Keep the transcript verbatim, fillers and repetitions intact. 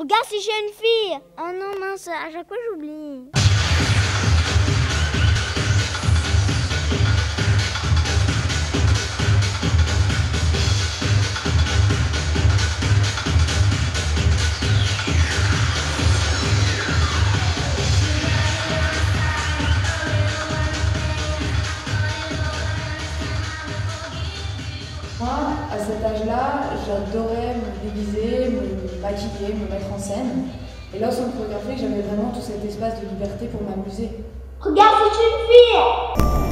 Regarde si j'ai une fille. Oh non, mince, à chaque fois j'oublie. Moi, à cet âge-là, j'adorais me déguiser, me maquiller, me mettre en scène. Et là, au centre chorégraphique, j'avais vraiment tout cet espace de liberté pour m'amuser. Regarde, c'est une fille!